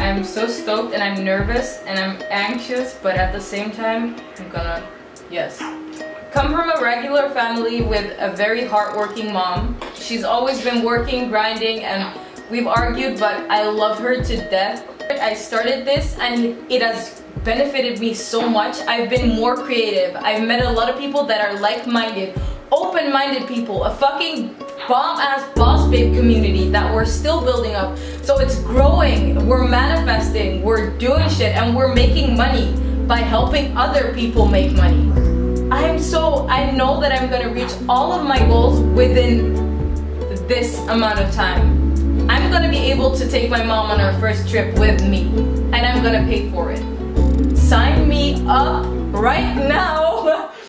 I'm so stoked and I'm nervous and I'm anxious, but at the same time, I'm gonna, yes. Come from a regular family with a very hardworking mom. She's always been working, grinding, and we've argued, but I love her to death. I started this and it has benefited me so much. I've been more creative. I've met a lot of people that are like-minded, open-minded people, a fucking bomb-ass boss babe community that we're still building up. So it's growing, we're manifesting, we're doing shit, and we're making money by helping other people make money. I know that I'm gonna reach all of my goals within this amount of time. I'm gonna be able to take my mom on her first trip with me, and I'm gonna pay for it. Sign me up right now.